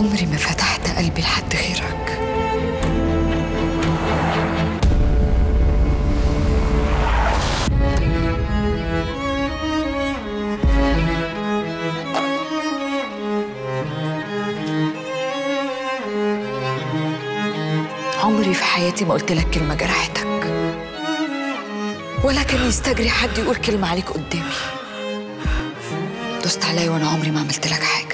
عمري ما فتحت قلبي لحد غيرك. عمري في حياتي ما قلت لك كلمة جرحتك، ولا كان يستجري حد يقول كلمة عليك قدامي. دوست عليا وأنا عمري ما عملت لك حاجة.